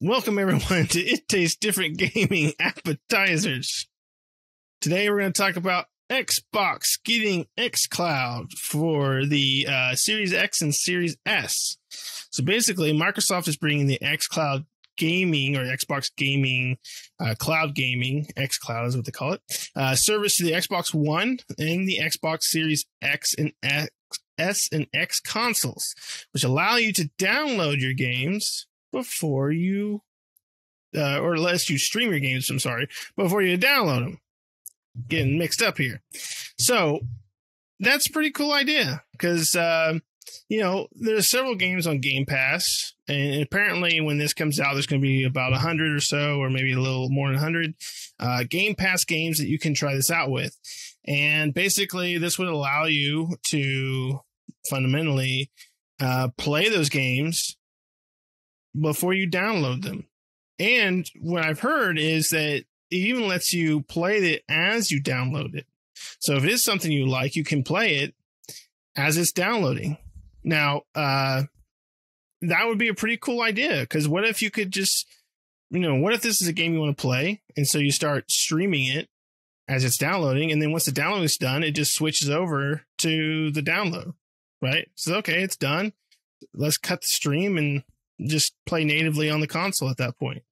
Welcome, everyone, to It Tastes Different Gaming Appetizers. Today, we're going to talk about Xbox getting xCloud for the Series X and Series S. So basically, Microsoft is bringing the xCloud gaming or Xbox gaming, cloud gaming, xCloud is what they call it, service to the Xbox One and the Xbox Series X and S and X consoles, which allow you to download your games before you, or unless you stream your games, I'm sorry, before you download them. Getting mixed up here. So that's a pretty cool idea because, you know, there's several games on Game Pass, and apparently when this comes out, there's going to be about 100 or so, or maybe a little more than 100 Game Pass games that you can try this out with. And basically this would allow you to fundamentally play those games before you download them. And what I've heard is that it even lets you play it as you download it. So if it is something you like, you can play it as it's downloading. Now, that would be a pretty cool idea, because what if you could just, you know, what if this is a game you want to play? And so you start streaming it as it's downloading. And then once the download is done, it just switches over to the download, right? So, okay, it's done. Let's cut the stream and just play natively on the console at that point.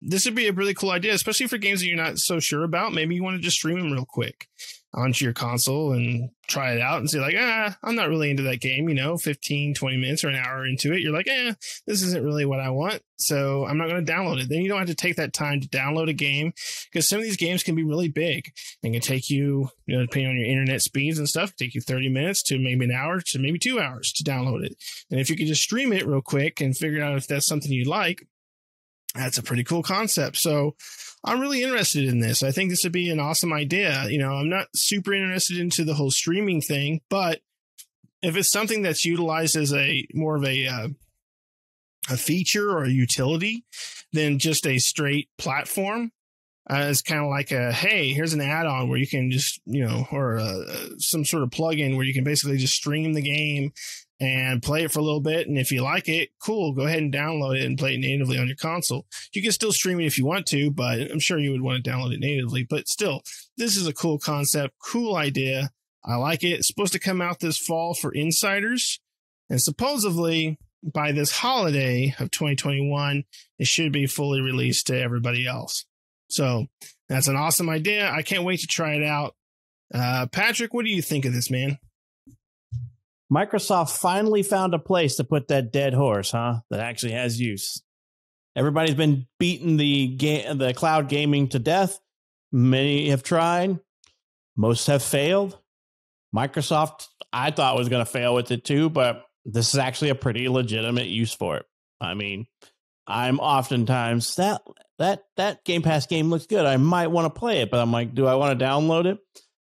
This would be a really cool idea, especially for games that you're not so sure about. Maybe you want to just stream them real quick onto your console and try it out and say like, I'm not really into that game, you know, 15, 20 minutes or an hour into it. You're like, this isn't really what I want. So I'm not going to download it. Then you don't have to take that time to download a game, because some of these games can be really big and can take you, you know, depending on your internet speeds and stuff, take you 30 minutes to maybe an hour to maybe 2 hours to download it. And if you could just stream it real quick and figure out if that's something you like, that's a pretty cool concept. So I'm really interested in this. I think this would be an awesome idea. You know, I'm not super interested into the whole streaming thing, but if it's something that's utilized as a more of a feature or a utility than just a straight platform, it's kind of like a, hey, here's an add-on where you can just, you know, or some sort of plug-in where you can basically just stream the game and play it for a little bit. And if you like it, cool, go ahead and download it and play it natively on your console. You can still stream it if you want to, but I'm sure you would want to download it natively. But still, this is a cool concept, cool idea. I like it. It's supposed to come out this fall for insiders. And supposedly by this holiday of 2021, it should be fully released to everybody else. So that's an awesome idea. I can't wait to try it out. Patrick, what do you think of this, man? Microsoft finally found a place to put that dead horse, huh? That actually has use. Everybody's been beating the cloud gaming to death. Many have tried. Most have failed. Microsoft, I thought, was going to fail with it too, but this is actually a pretty legitimate use for it. I mean, I'm oftentimes that Game Pass game looks good. I might want to play it, but I'm like, do I want to download it?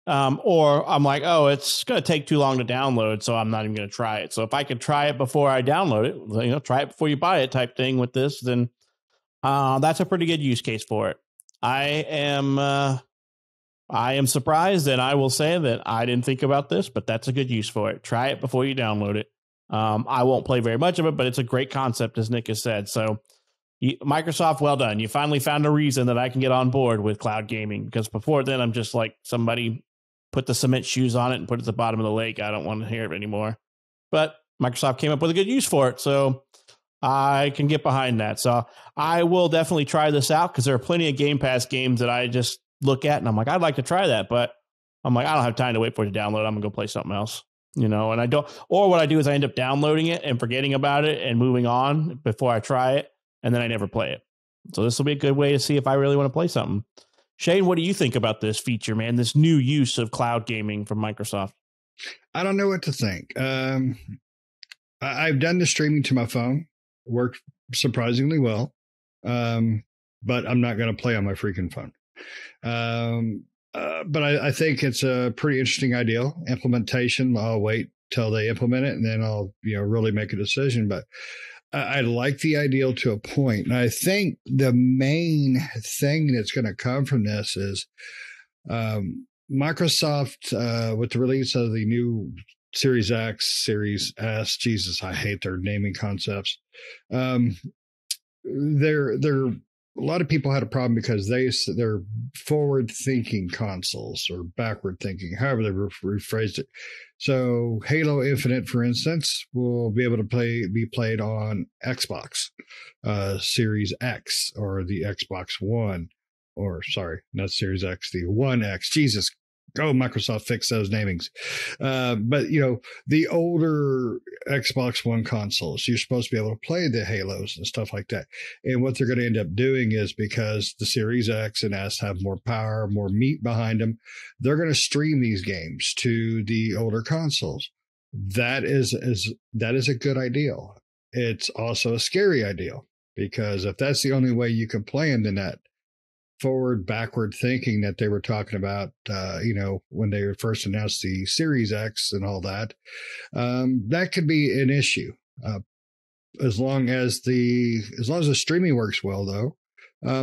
Or I'm like, oh, it's going to take too long to download, so I'm not even going to try it. So if I could try it before I download it, you know, try it before you buy it type thing with this, then that's a pretty good use case for it. I am surprised, and I will say that I didn't think about this, but that's a good use for it. Try it before you download it. I won't play very much of it, but it's a great concept, as Nick has said. So Microsoft, well done. You finally found a reason that I can get on board with cloud gaming, because before then I'm just like somebody put the cement shoes on it and put it at the bottom of the lake. I don't want to hear it anymore. But Microsoft came up with a good use for it, so I can get behind that. So I will definitely try this out, because there are plenty of Game Pass games that I just look at and I'm like, I'd like to try that, but I'm like, I don't have time to wait for it to download. I'm going to go play something else, you know, and I don't. Or what I do is I end up downloading it and forgetting about it and moving on before I try it, and then I never play it. So this will be a good way to see if I really want to play something. Shane, what do you think about this feature, man? This new use of cloud gaming from Microsoft? I don't know what to think. I've done the streaming to my phone. It worked surprisingly well. But I'm not going to play on my freaking phone. But I think it's a pretty interesting idea. Implementation, I'll wait till they implement it, and then I'll, you know, really make a decision. But I like the idea to a point. And I think the main thing that's going to come from this is Microsoft, with the release of the new Series X, Series S, Jesus, I hate their naming concepts. they're a lot of people had a problem because they're forward-thinking consoles or backward-thinking, however they rephrased it. So Halo Infinite, for instance, will be able to be played on Xbox Series X or the Xbox One, or sorry, not Series X, the One X. Jesus, go Microsoft, fix those namings. But you know, the older Xbox One consoles, you're supposed to be able to play the Halos and stuff like that. And what they're going to end up doing is, because the Series X and S have more power, more meat behind them, they're going to stream these games to the older consoles. That is a good idea. It's also a scary idea, because if that's the only way you can play them, then that forward, backward thinking that they were talking about, you know, when they first announced the Series X and all that, that could be an issue. As long as the streaming works well, though,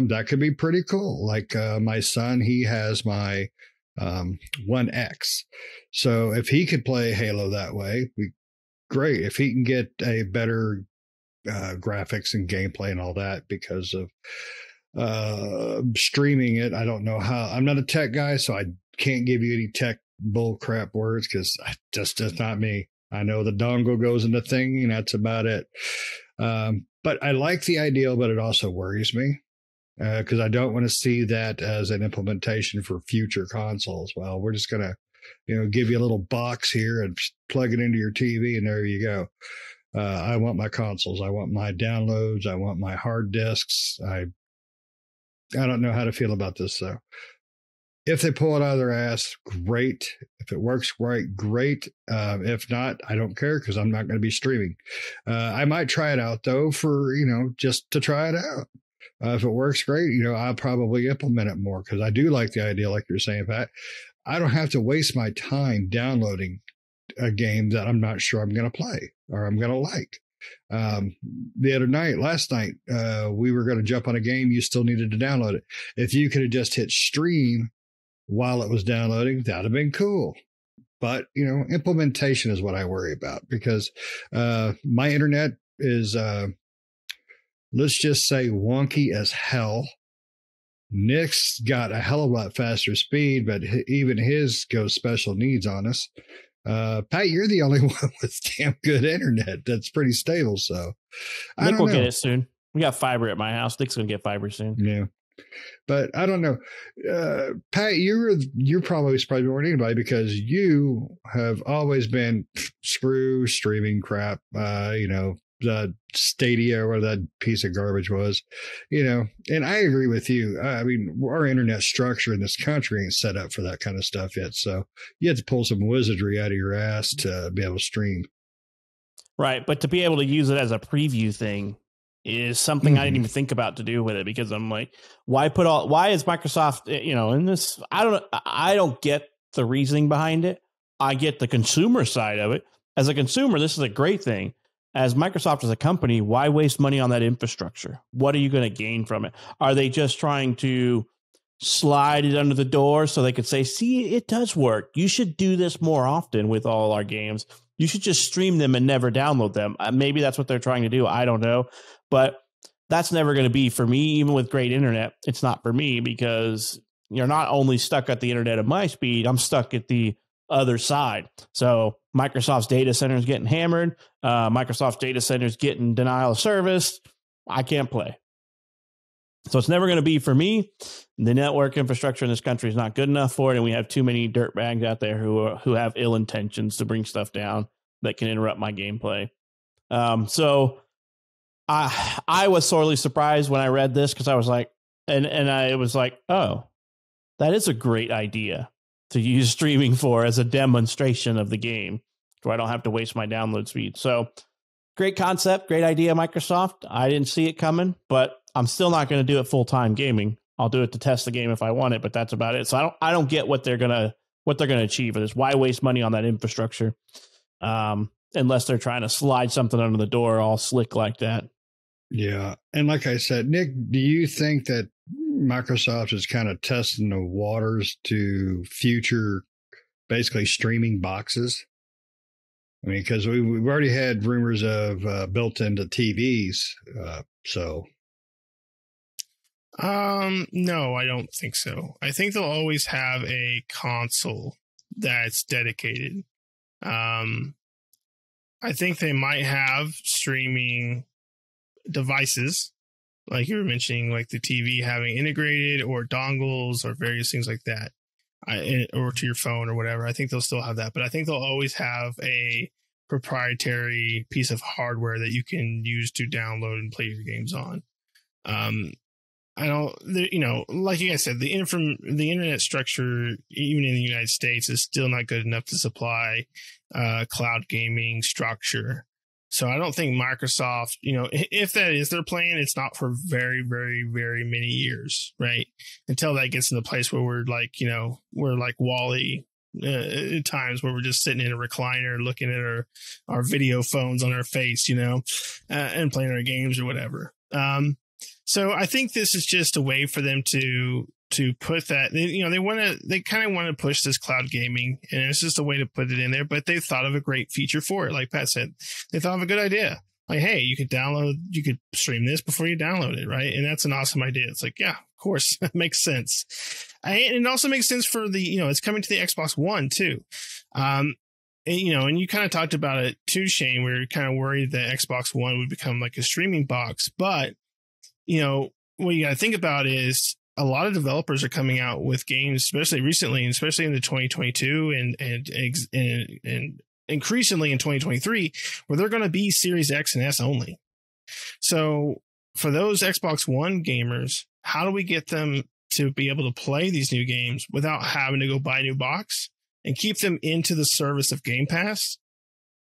that could be pretty cool. Like my son, he has my One X, so if he could play Halo that way, great. If he can get a better graphics and gameplay and all that because of streaming it. I don't know how. I'm not a tech guy, so I can't give you any tech bull crap words, because that's not me. I know the dongle goes into thing, and that's about it. But I like the idea, but it also worries me, because I don't want to see that as an implementation for future consoles. Well, we're just gonna, you know, give you a little box here and plug it into your TV, and there you go. I want my consoles. I want my downloads. I want my hard disks. I don't know how to feel about this, though. If they pull it out of their ass, great. If it works right, great. If not, I don't care, because I'm not going to be streaming. I might try it out, though, for, you know, just to try it out. If it works great, you know, I'll probably implement it more, because I do like the idea, like you're saying, Pat. I don't have to waste my time downloading a game that I'm not sure I'm going to play or I'm going to like. Last night, we were going to jump on a game. You still needed to download it. If you could have just hit stream while it was downloading, that'd have been cool. But, you know, implementation is what I worry about, because my internet is, let's just say, wonky as hell. Nick's got a hell of a lot faster speed, but even his goes special needs on us. Pat, you're the only one with damn good internet that's pretty stable. So Nick will get it soon. We got fiber at my house. Nick's gonna get fiber soon. Yeah, but I don't know. Pat, you're probably surprised more than anybody, because you have always been screw streaming crap. You know, the Stadia or that piece of garbage was, you know, and I agree with you. I mean, our internet structure in this country ain't set up for that kind of stuff yet. So you had to pull some wizardry out of your ass to be able to stream. Right. But to be able to use it as a preview thing is something I didn't even think about to do with it, because I'm like, why is Microsoft, you know, in this? I don't get the reasoning behind it. I get the consumer side of it. As a consumer, this is a great thing. As Microsoft as a company, why waste money on that infrastructure? What are you going to gain from it? Are they just trying to slide it under the door so they could say, see, it does work. You should do this more often with all our games. You should just stream them and never download them. Maybe that's what they're trying to do. I don't know. But that's never going to be for me. Even with great internet, it's not for me, because you're not only stuck at the internet at my speed, I'm stuck at the other side. So Microsoft's data center is getting hammered. Microsoft's data center is getting denial of service. I can't play. So it's never going to be for me. The network infrastructure in this country is not good enough for it. And we have too many dirtbags out there who have ill intentions to bring stuff down that can interrupt my gameplay. So I was sorely surprised when I read this, because I was like, and I was like, oh, that is a great idea to use streaming for as a demonstration of the game, so I don't have to waste my download speed. So great concept, great idea, Microsoft. I didn't see it coming, but I'm still not going to do it full-time gaming. I'll do it to test the game if I want it, but that's about it. So I don't get what they're going to achieve with this. Why waste money on that infrastructure? Unless they're trying to slide something under the door all slick like that. Yeah. And like I said, Nick, do you think that Microsoft is kind of testing the waters to future, basically, streaming boxes? I mean, because we've already had rumors of built into TVs. So No, I don't think so. I think they'll always have a console that's dedicated. I think they might have streaming devices, like you were mentioning, like the TV having integrated or dongles or various things like that, or to your phone or whatever. I think they'll still have that, but I think they'll always have a proprietary piece of hardware that you can use to download and play your games on. I don't, you know, like you guys said, the internet structure, even in the United States, is still not good enough to supply cloud gaming structure. So I don't think Microsoft, you know, if that is their plan, it's not for very, very, very many years, right? Until that gets in the place where we're like, you know, we're like WALL-E at times, where we're just sitting in a recliner looking at our video phones on our face, you know, and playing our games or whatever. So I think this is just a way for them to put that, you know, they kind of want to push this cloud gaming, and it's just a way to put it in there. But they've thought of a great feature for it. Like Pat said, they thought of a good idea. Like, hey, you could stream this before you download it. Right. And that's an awesome idea. It's like, yeah, of course, that makes sense. And it also makes sense for the, you know, it's coming to the Xbox One too. And, you know, and you kind of talked about it too, Shane, where you're kind of worried that Xbox One would become like a streaming box. But, you know, what you got to think about is, a lot of developers are coming out with games, especially recently, and especially in the 2022 and increasingly in 2023, where they're going to be Series X and S only. So for those Xbox One gamers, how do we get them to be able to play these new games without having to go buy a new box, and keep them into the service of Game Pass?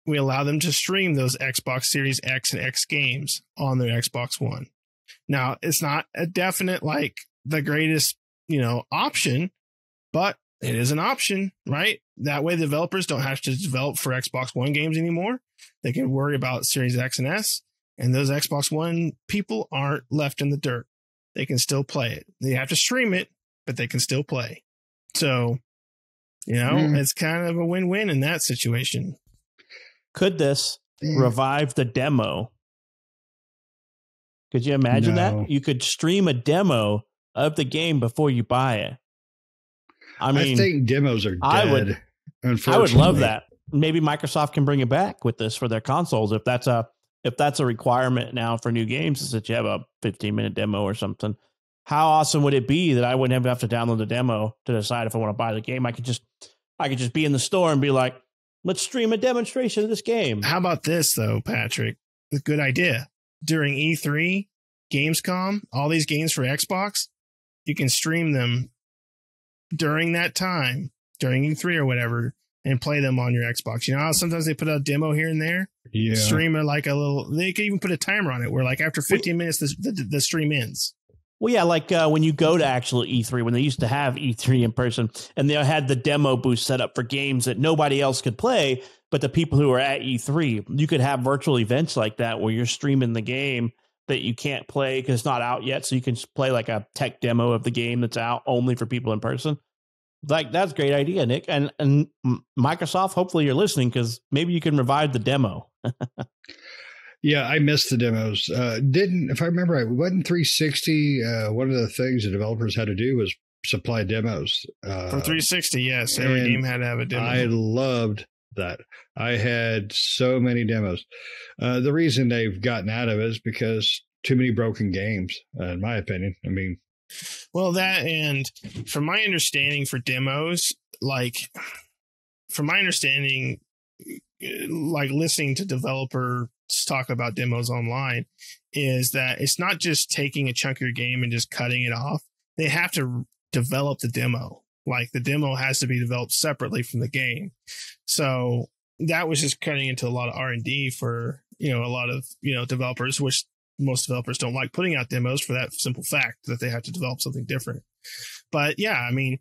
We allow them to stream those Xbox Series X and S games on their Xbox One. Now, it's not a definite, like, the greatest, you know, option, but it is an option, right? That way, developers don't have to develop for Xbox One games anymore. They can worry about Series X and S, and those Xbox One people aren't left in the dirt. They can still play it. They have to stream it, but they can still play. So, you know, it's kind of a win-win in that situation. Could this revive the demo? Could you imagine that? You could stream a demo of the game before you buy it. I mean, I think demos are dead. I would love that. Maybe Microsoft can bring it back with this for their consoles. If that's a requirement now for new games, is that you have a 15-minute demo or something. How awesome would it be that I wouldn't have to download the demo to decide if I want to buy the game? I could just be in the store and be like, let's stream a demonstration of this game. How about this though, Patrick? A good idea. During E3, Gamescom, all these games for Xbox, you can stream them during that time, during E3 or whatever, and play them on your Xbox. You know how sometimes they put a demo here and there? Yeah. Stream it like a little, they could even put a timer on it where, like, after 15 minutes, the stream ends. Well, yeah, like when you go to actual E3, when they used to have E3 in person, and they had the demo booth set up for games that nobody else could play, but the people who are at E3, you could have virtual events like that where you're streaming the game that you can't play because it's not out yet. So you can play like a tech demo of the game that's out only for people in person. Like, that's a great idea, Nick. And Microsoft, hopefully you're listening, because maybe you can revive the demo. Yeah, I missed the demos. If I remember right, wasn't 360, one of the things the developers had to do was supply demos. For 360, yes. Every game had to have a demo. I loved that. I had so many demos. The reason they've gotten out of it is because too many broken games, in my opinion. I mean, well, that, and from my understanding for demos, listening to developers talk about demos online, is that it's not just taking a chunk of your game and just cutting it off. They have to develop the demo. Like, the demo has to be developed separately from the game. So that was just cutting into a lot of R&D for, you know, a lot of, you know, developers, which most developers don't like putting out demos for that simple fact that they have to develop something different. But yeah, I mean,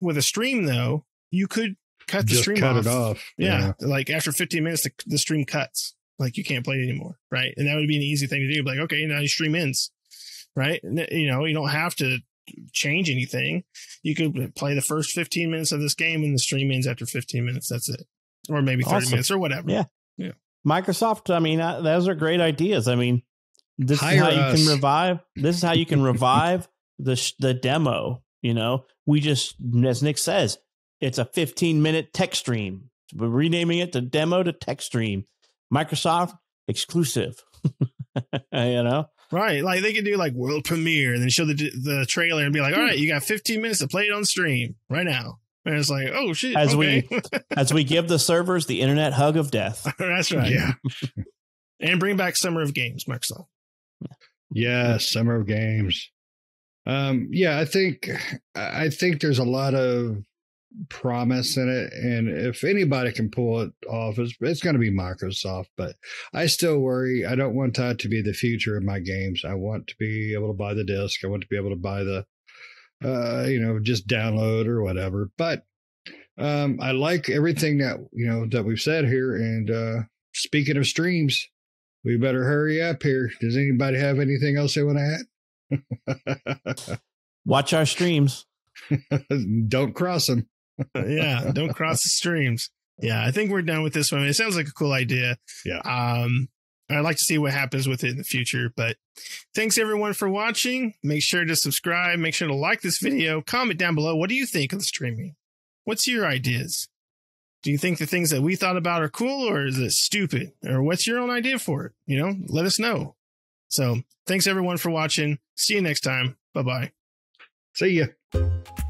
with a stream though, you could cut the stream off. Just cut it off. Yeah. Like after 15 minutes, the stream cuts. Like, you can't play it anymore. Right. And that would be an easy thing to do. Like, okay, now your stream ends. Right. You know, you don't have to change anything. You could play the first 15 minutes of this game and the stream ends after 15 minutes. That's it. Or maybe 30 minutes or whatever. Yeah. Microsoft, I mean, those are great ideas. I mean, this is how you can revive the demo. You know, we just, as Nick says, it's a 15-minute tech stream. We're renaming it the demo to tech stream. Microsoft exclusive. You know, right? Like they could do like world premiere and then show the trailer and be like, all right, you got 15 minutes to play it on stream right now. And it's like, oh shit! As okay. as we give the servers the internet hug of death. That's right. Yeah. And bring back Summer of Games, Microsoft. Yeah, Summer of Games. Yeah, I think there's a lot of promise in it, and if anybody can pull it off, it's going to be Microsoft. But I still worry. I don't want that to be the future of my games. I want to be able to buy the disc. I want to be able to buy the, just download or whatever. But I like everything that that we've said here. And speaking of streams, we better hurry up here. Does anybody have anything else they want to add? Watch our streams. Don't cross them. Yeah, don't cross the streams. Yeah, I think we're done with this one. It sounds like a cool idea. Yeah. I'd like to see what happens with it in the future. But thanks, everyone, for watching. Make sure to subscribe. Make sure to like this video. Comment down below. What do you think of the streaming? What's your ideas? Do you think the things that we thought about are cool, or is it stupid? Or what's your own idea for it? You know, let us know. So thanks, everyone, for watching. See you next time. Bye-bye. See ya.